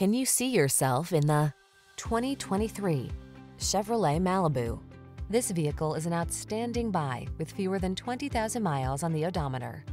Can you see yourself in the 2023 Chevrolet Malibu? This vehicle is an outstanding buy with fewer than 20,000 miles on the odometer.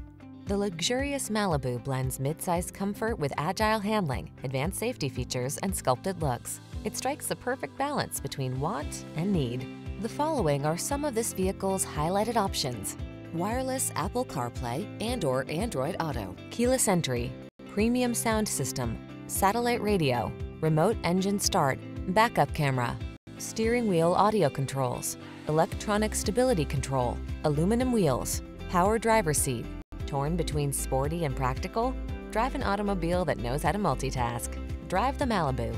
The luxurious Malibu blends mid-size comfort with agile handling, advanced safety features, and sculpted looks. It strikes the perfect balance between want and need. The following are some of this vehicle's highlighted options: wireless Apple CarPlay and/or Android Auto, keyless entry, premium sound system, satellite radio, remote engine start, backup camera, steering wheel audio controls, electronic stability control, aluminum wheels, power driver's seat. Torn between sporty and practical? Drive an automobile that knows how to multitask. Drive the Malibu.